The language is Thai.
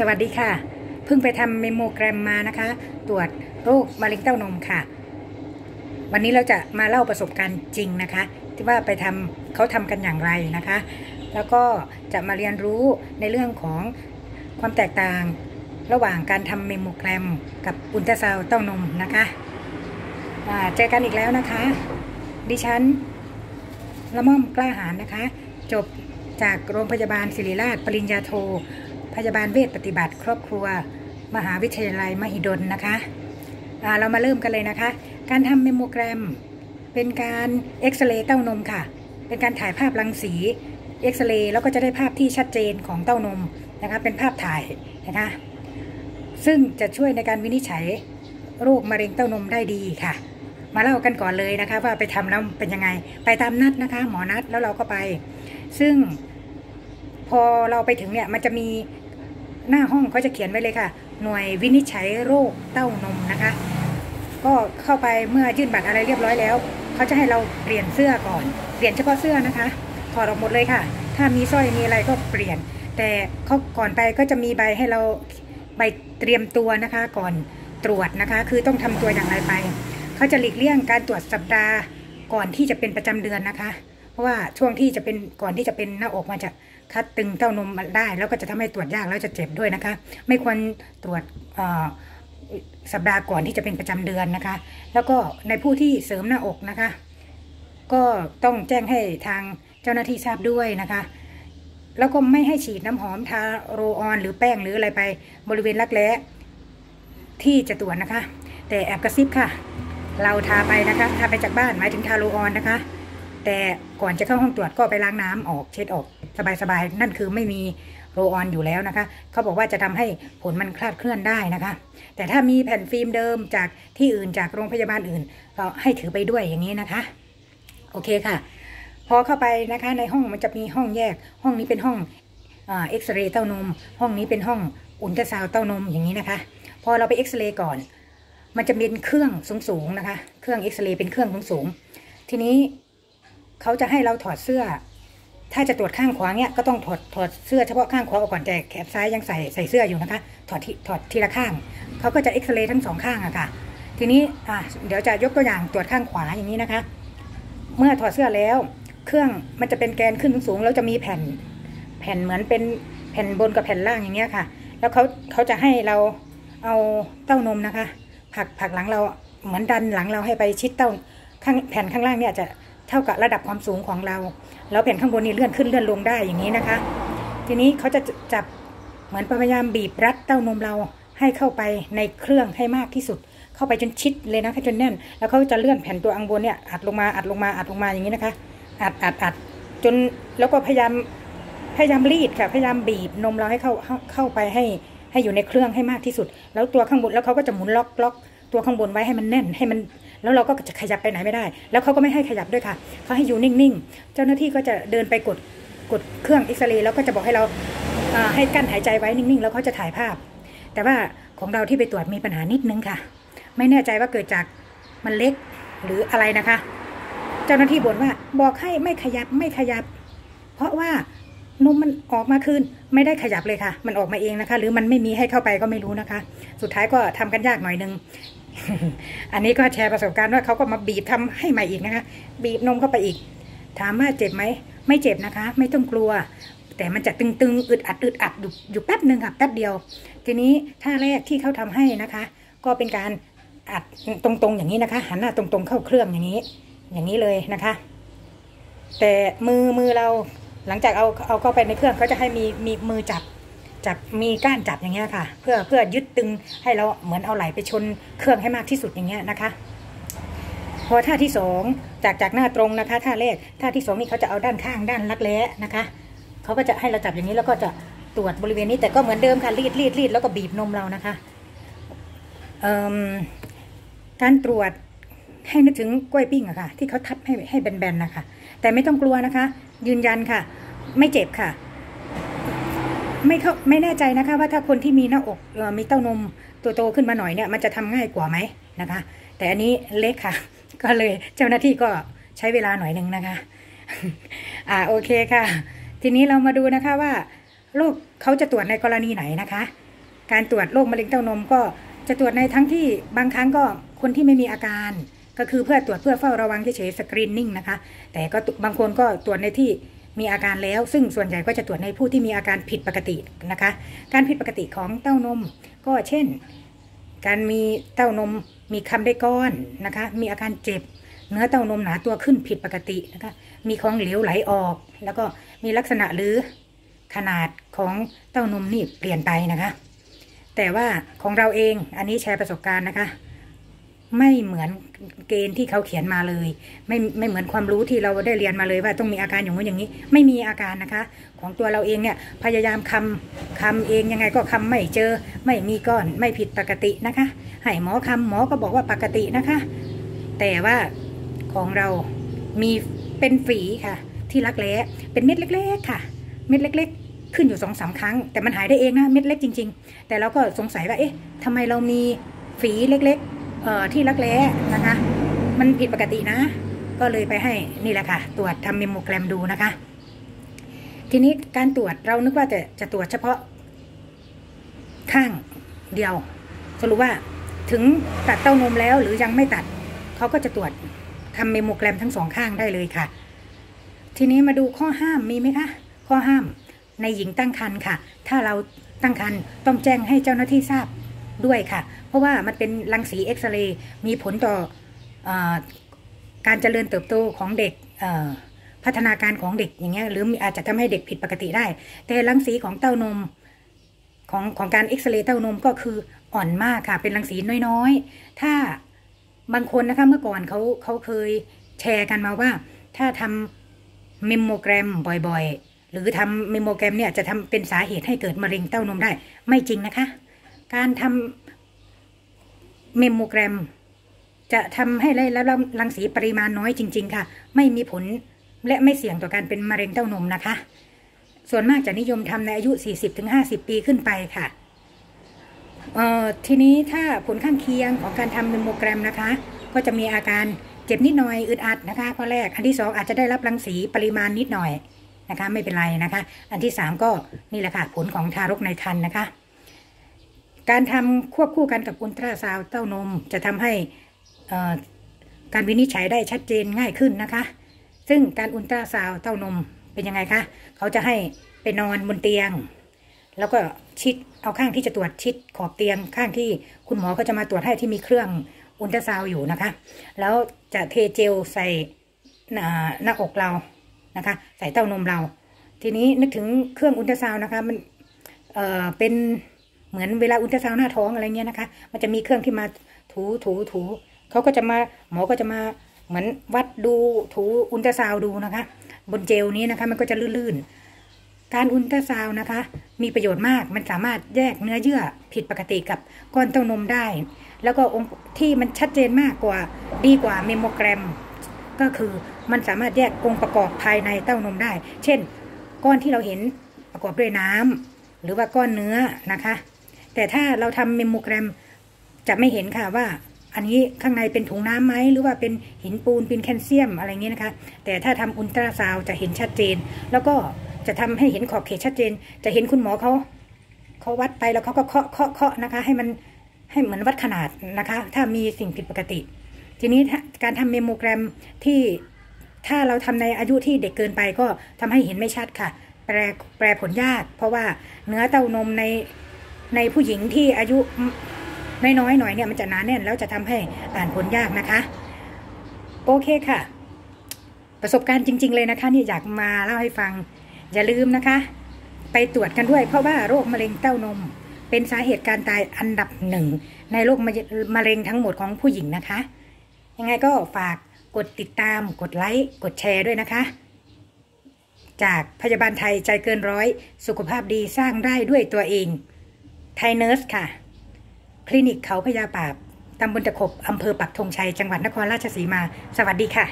สวัสดีค่ะเพิ่งไปทำเมโมแกรมมานะคะตรวจโรคมะเร็งเต้านมค่ะวันนี้เราจะมาเล่าประสบการณ์จริงนะคะที่ว่าไปทำเขาทำกันอย่างไรนะคะแล้วก็จะมาเรียนรู้ในเรื่องของความแตกต่างระหว่างการทำเมโมแกรมกับอุลตราซาวด์เต้านมนะคะเจอกันอีกแล้วนะคะดิฉันละม่อมกล้าหาญนะคะจบจากโรงพยาบาลศิริราชปริญญาโทพยาบาลเวชปฏิบัติครอบครัวมหาวิทยาลัยมหิดลนะคะเรามาเริ่มกันเลยนะคะการทำเมโมแกรมเป็นการเอ็กซเรย์เต้านมค่ะเป็นการถ่ายภาพรังสีเอ็กซเรย์แล้วก็จะได้ภาพที่ชัดเจนของเต้านมนะคะเป็นภาพถ่ายนะคะซึ่งจะช่วยในการวินิจฉัยโรคมะเร็งเต้านมได้ดีค่ะมาเล่ากันก่อนเลยนะคะว่าไปทำแล้วเป็นยังไงไปตามนัดนะคะหมอนัดแล้วเราก็ไปซึ่งพอเราไปถึงเนี่ยมันจะมีหน้าห้องเขาจะเขียนไว้เลยค่ะหน่วยวินิจฉัยโรคเต้านมนะคะก็เข้าไปเมื่อยื่นบัตรอะไรเรียบร้อยแล้วเขาจะให้เราเปลี่ยนเสื้อก่อนเปลี่ยนเฉพาะเสื้อนะคะถอดออกหมดเลยค่ะถ้ามีสร้อยมีอะไรก็เปลี่ยนแต่เขาก่อนไปก็จะมีใบให้เราใบเตรียมตัวนะคะก่อนตรวจนะคะคือต้องทำตัวอย่างไรไปเขาจะหลีกเลี่ยงการตรวจสัปดาห์ก่อนที่จะเป็นประจำเดือนนะคะเพราะว่าช่วงที่จะเป็นก่อนที่จะเป็นหน้าอกมันจะคัดตึงเต้านมได้แล้วก็จะทำให้ตรวจยากแล้วจะเจ็บด้วยนะคะไม่ควรตรวจสัปดาห์ก่อนที่จะเป็นประจำเดือนนะคะแล้วก็ในผู้ที่เสริมหน้าอกนะคะก็ต้องแจ้งให้ทางเจ้าหน้าที่ทราบด้วยนะคะแล้วก็ไม่ให้ฉีดน้ำหอมทาโรลออนหรือแป้งหรืออะไรไปบริเวณรักแร้ที่จะตรวจนะคะแต่แอบกระซิบค่ะเราทาไปนะคะทาไปจากบ้านหมายถึงทาโรลออนนะคะแต่ก่อนจะเข้าห้องตรวจก็ไปล้างน้ำออกเช็ดออกสบายๆนั่นคือไม่มีโรลออนอยู่แล้วนะคะเขาบอกว่าจะทำให้ผลมันคลาดเคลื่อนได้นะคะแต่ถ้ามีแผ่นฟิล์มเดิมจากที่อื่นจากโรงพยาบาลอื่นก็ให้ถือไปด้วยอย่างนี้นะคะโอเคค่ะพอเข้าไปนะคะในห้องมันจะมีห้องแยกห้องนี้เป็นห้องเอ็กซเรย์เต้านมห้องนี้เป็นห้องอุลตราซาวด์เต้านมอย่างนี้นะคะพอเราไปเอ็กซเรย์ก่อนมันจะเป็นเครื่องสูงๆนะคะเครื่องเอ็กซเรย์เป็นเครื่องสูงๆทีนี้เขาจะให้เราถอดเสื้อถ้าจะตรวจข้างขวาเนี่ยก็ต้องถอดเสื้อเฉพาะข้างขวาออกก่อนแต่แขนซ้ายยังใส่เสื้ออยู่นะคะถอดทีละข้างเขาก็จะเอ็กซเรย์ทั้งสองข้างอะค่ะทีนี้เดี๋ยวจะยกตัวอย่างตรวจข้างขวาอย่างนี้นะคะเมื่อถอดเสื้อแล้วเครื่องมันจะเป็นแกนขึ้นสูงแล้วจะมีแผ่นเหมือนเป็นแผ่นบนกับแผ่นล่างอย่างเงี้ยค่ะแล้วเขาจะให้เราเอาเต้านมนะคะผักหลังเราเหมือนดันหลังเราให้ไปชิดเต้าข้างแผ่นข้างล่างเนี่ยจะเท่ากับระดับความสูงของเราแล้วแผ่นข้างบนนี้เลื่อนขึ้นเลื่อนลงได้อย่างนี้นะคะทีนี้เขาจะจับเหมือนพยายามบีบรัดเต้านมเราให้เข้าไปในเครื่องให้มากที่สุดเข้าไปจนชิดเลยนะคะจนแน่นแล้วเขาจะเลื่อนแผ่นตัวอังบนเนี่ยอัดลงมาอย่างนี้นะคะอัดจนแล้วก็พยายามรีดค่ะพยายามบีบนมเราให้เข้าไปให้อยู่ในเครื่องให้มากที่สุดแล้วตัวข้างบนแล้วเขาก็จะหมุนล็อกตัวข้างบนไว้ให้มันแน่นให้มันแล้วเราก็จะขยับไปไหนไม่ได้แล้วเขาก็ไม่ให้ขยับด้วยค่ะเขาให้อยู่นิ่งๆเจ้าหน้าที่ก็จะเดินไปกดเครื่องเอ็กซเรย์แล้วก็จะบอกให้เราให้กั้นหายใจไว้นิ่งๆแล้วเขาจะถ่ายภาพแต่ว่าของเราที่ไปตรวจมีปัญหานิดนึงค่ะไม่แน่ใจว่าเกิดจากมันเล็กหรืออะไรนะคะเจ้าหน้าที่บ่นว่าบอกให้ไม่ขยับเพราะว่านมมันออกมาคืนไม่ได้ขยับเลยค่ะมันออกมาเองนะคะหรือมันไม่มีให้เข้าไปก็ไม่รู้นะคะสุดท้ายก็ทำกันยากหน่อยนึง อันนี้ก็แชร์ประสบการณ์ว่าเขาก็มาบีบทำให้ใหม่อีกนะคะบีบนมเข้าไปอีกถามว่าเจ็บไหมไม่เจ็บนะคะไม่ต้องกลัวแต่มันจะตึงๆอึดอัดอยู่แป๊บหนึ่งค่ะแป๊บเดียวทีนี้ท่าแรกที่เขาทำให้นะคะก็เป็นการอัดตรงๆอย่างนี้นะคะหันหน้าตรงๆเข้าเครื่องอย่างนี้เลยนะคะแต่มือเราหลังจากเอาเข้าไปในเครื่องเขาจะให้มีมือจับมีก้านจับอย่างเงี้ยค่ะเพื่อยึดตึงให้เราเหมือนเอาไหล่ไปชนเครื่องให้มากที่สุดอย่างเงี้ยนะคะพอท่าที่สองจากหน้าตรงนะคะท่าแรกท่าที่สองนี่เขาจะเอาด้านข้างด้านรักแร้นะคะเขาก็จะให้เราจับอย่างนี้แล้วก็จะตรวจบริเวณนี้แต่ก็เหมือนเดิมค่ะรีดแล้วก็บีบนมเรานะคะการตรวจให้นึกถึงกล้วยปิ้งอะค่ะที่เขาทับให้แบนๆนะคะแต่ไม่ต้องกลัวนะคะยืนยันค่ะไม่เจ็บค่ะไม่แน่ใจนะคะว่าถ้าคนที่มีหน้าอกมีเต้านมตัวโตขึ้นมาหน่อยเนี่ยมันจะทำง่ายกว่าไหมนะคะแต่อันนี้เล็กค่ะก็เลยเจ้าหน้าที่ก็ใช้เวลาหน่อยนึงนะคะโอเคค่ะทีนี้เรามาดูนะคะว่าโรคเขาจะตรวจในกรณีไหนนะคะ การตรวจโรคมะเร็งเต้านมก็จะตรวจในทั้งที่บางครั้งก็คนที่ไม่มีอาการก็คือเพื่อตรวจเพื่อเฝ้าระวังเฉยๆสกรีนนิ่งนะคะแต่ก็บางคนก็ตรวจในที่มีอาการแล้วซึ่งส่วนใหญ่ก็จะตรวจในผู้ที่มีอาการผิดปกตินะคะการผิดปกติของเต้านมก็เช่นการมีเต้านมมีคำได้ก้อนนะคะมีอาการเจ็บเนื้อเต้านมหนาตัวขึ้นผิดปกตินะคะมีของเหลวไหลออกแล้วก็มีลักษณะหรือขนาดของเต้านมนี่เปลี่ยนไปนะคะแต่ว่าของเราเองอันนี้แชร์ประสบการณ์นะคะไม่เหมือนเกณฑ์ที่เขาเขียนมาเลยไม่เหมือนความรู้ที่เราได้เรียนมาเลยว่าต้องมีอาการอย่างนู้นอย่างนี้ไม่มีอาการนะคะของตัวเราเองเนี่ยพยายามคำเองยังไงก็คำไม่เจอไม่มีก้อนไม่ผิดปกตินะคะให้หมอคำหมอก็บอกว่าปกตินะคะแต่ว่าของเรามีเป็นฝีค่ะที่รักแร้เป็นเม็ดเล็กๆค่ะเม็ดเล็กๆขึ้นอยู่ 2-3 ครั้งแต่มันหายได้เองนะเม็ดเล็กจริงๆแต่เราก็สงสัยว่าเอ๊ะทำไมเรามีฝีเล็กๆที่รักแร้นะคะมันผิดปกตินะก็เลยไปให้นี่แหละค่ะตรวจทำเมมโมแกรมดูนะคะทีนี้การตรวจเรานึกว่าจะตรวจเฉพาะข้างเดียวสรุปว่าถึงตัดเต้านมแล้วหรือยังไม่ตัดเขาก็จะตรวจทำเมมโมแกรมทั้งสองข้างได้เลยค่ะทีนี้มาดูข้อห้ามมีไหมคะข้อห้ามในหญิงตั้งครรภ์ค่ะถ้าเราตั้งครรภ์ต้องแจ้งให้เจ้าหน้าที่ทราบด้วยค่ะเพราะว่ามันเป็นรังสีเอ็กซเรย์มีผลต่อการเจริญเติบโตของเด็กพัฒนาการของเด็กอย่างเงี้ยหรืออาจจะทำให้เด็กผิดปกติได้แต่รังสีของเต้านมของการเอ็กซเรย์เต้านมก็คืออ่อนมากค่ะเป็นรังสีน้อยๆถ้าบางคนนะคะเมื่อก่อนเขาเคยแชร์กันมาว่าถ้าทำเมมโมแกรมบ่อยๆหรือทำเมมโมแกรมเนี่ยจะทำเป็นสาเหตุให้เกิดมะเร็งเต้านมได้ไม่จริงนะคะการทำเมมโมแกรมจะทำให้ได้รับรังสีปริมาณน้อยจริงๆค่ะไม่มีผลและไม่เสี่ยงต่อการเป็นมะเร็งเต้านมนะคะส่วนมากจะนิยมทำในอายุ 40-50 ปีขึ้นไปค่ะทีนี้ถ้าผลข้างเคียงของการทำเมมโมแกรมนะคะก็จะมีอาการเจ็บนิดหน่อยอึดอัดนะคะข้อแรกอันที่สองอาจจะได้รับรังสีปริมาณนิดหน่อยนะคะไม่เป็นไรนะคะอันที่สามก็นี่แหละค่ะผลของทารกในครรภ์นะคะการทำควบคู่กันกับอุลตราซาวด์เต้านมจะทำให้การวินิจฉัยได้ชัดเจนง่ายขึ้นนะคะซึ่งการอุลตราซาวด์เต้านมเป็นยังไงคะเขาจะให้ไปนอนบนเตียงแล้วก็ชิดเอาข้างที่จะตรวจชิดขอบเตียงข้างที่คุณหมอก็จะมาตรวจให้ที่มีเครื่องอุลตราซาวด์อยู่นะคะแล้วจะเทเจลใส่หน้าอกเรานะคะใส่เต้านมเราทีนี้นึกถึงเครื่องอุลตราซาวด์นะคะมันเป็นเหมือนเวลาอุลตราซาวด์หน้าท้องอะไรเงี้ยนะคะมันจะมีเครื่องที่มาถูเขาก็จะมาหมอก็จะมาเหมือนวัดดูถูอุลตราซาวด์ดูนะคะบนเจลนี้นะคะมันก็จะลื่นๆการอุลตราซาวด์นะคะมีประโยชน์มากมันสามารถแยกเนื้อเยื่อผิดปกติกับก้อนเต้านมได้แล้วก็องค์ที่มันชัดเจนมากกว่าดีกว่าเมมโมแกรมก็คือมันสามารถแยกองค์ประกอบภายในเต้านมได้เช่นก้อนที่เราเห็นประกอบด้วยน้ำหรือว่าก้อนเนื้อนะคะแต่ถ้าเราทำเมมโมแกรมจะไม่เห็นค่ะว่าอันนี้ข้างในเป็นถุงน้ำไหมหรือว่าเป็นหินปูนเป็นแคลเซียมอะไรเงี้ยนะคะแต่ถ้าทำอุลตราซาวด์จะเห็นชัดเจนแล้วก็จะทำให้เห็นขอบเขตชัดเจนจะเห็นคุณหมอเขาวัดไปแล้วเขาก็เคาะนะคะให้เหมือนวัดขนาดนะคะถ้ามีสิ่งผิดปกติทีนี้การทำเมมโมแกรมที่ถ้าเราทำในอายุที่เด็กเกินไปก็ทำให้เห็นไม่ชัดค่ะแปรผลยากเพราะว่าเนื้อเต้านมในผู้หญิงที่อายุน้อยๆหน่อยเนี่ยมันจะหนาแน่นแล้วจะทำให้อ่านผลยากนะคะโอเคค่ะประสบการณ์จริงๆเลยนะคะนี่อยากมาเล่าให้ฟังอย่าลืมนะคะไปตรวจกันด้วยเพราะว่าโรคมะเร็งเต้านมเป็นสาเหตุการตายอันดับหนึ่งในโรคมะเร็งทั้งหมดของผู้หญิงนะคะยังไงก็ฝากกดติดตามกดไลค์กดแชร์ด้วยนะคะจากพยาบาลไทยใจเกินร้อยสุขภาพดีสร้างได้ด้วยตัวเองไทยเนิร์สค่ะคลินิกเขาพญาปาบตำบลตะขบอำเภอปักธงชัยจังหวัดนครราชสีมาสวัสดีค่ะ